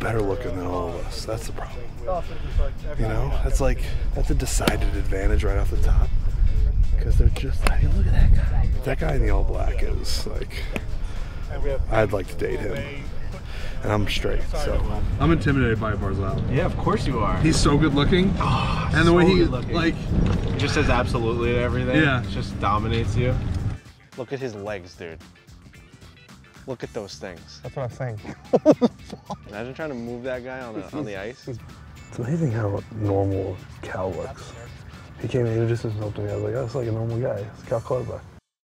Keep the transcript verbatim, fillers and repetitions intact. better looking than all of us. That's the problem. You know, that's like, that's a decided advantage right off the top. Because they're just, I mean, look at that guy. That guy in the all black is like, I'd like to date him. And I'm straight, so. I'm intimidated by Barzal. Yeah, of course you are. He's so good looking. Oh, and the so way he, like. He just says absolutely to everything. Yeah. It just dominates you. Look at his legs, dude. Look at those things. That's what I'm saying. Imagine trying to move that guy on, a, on the ice. It's amazing how normal Cal looks. He came and introduced himself to me. I was like, that's like a normal guy. It's Cal Cosby.